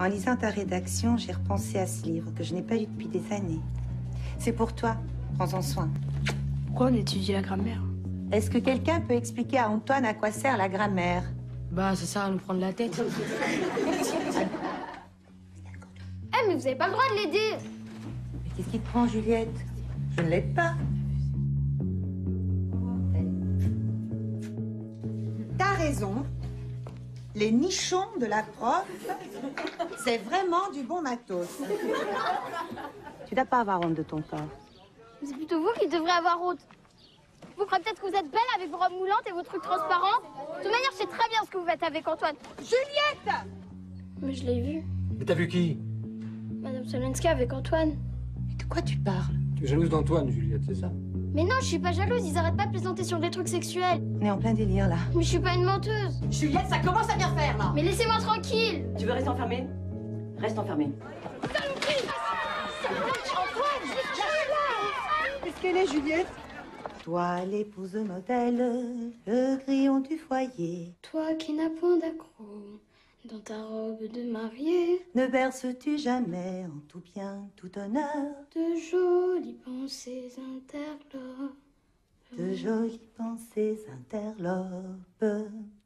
En lisant ta rédaction, j'ai repensé à ce livre que je n'ai pas lu depuis des années. C'est pour toi. Prends-en soin. Pourquoi on étudie la grammaire? Est-ce que quelqu'un peut expliquer à Antoine à quoi sert la grammaire? Bah, ça sert à nous prendre la tête. Eh, mais vous n'avez pas le droit de l'aider. Mais qu'est-ce qui te prend, Juliette? Je ne l'aide pas. T'as raison. Les nichons de la prof, c'est vraiment du bon matos. Tu dois pas avoir honte de ton corps. C'est plutôt vous qui devrez avoir honte. Vous croyez peut-être que vous êtes belle avec vos robes moulantes et vos trucs transparents. De toute manière, je sais très bien ce que vous faites avec Antoine. Juliette! Mais je l'ai vu. Mais t'as vu qui? Madame Solenska avec Antoine. Mais de quoi tu parles? Tu es jalouse d'Antoine, Juliette, c'est ça? Mais non, je suis pas jalouse, ils arrêtent pas de plaisanter sur des trucs sexuels. On est en plein délire, là. Mais je suis pas une menteuse. Juliette, ça commence à bien faire, là. Mais laissez-moi tranquille. Tu veux rester enfermée? Reste enfermée. Qu'est-ce qu'elle est, Juliette? Toi, l'épouse modèle, le grillon du foyer. Toi qui n'as point d'accro dans ta robe de mariée. Ne berces-tu jamais en tout bien, tout honneur, de jolies pensées interlopes. De jolies pensées interlopes.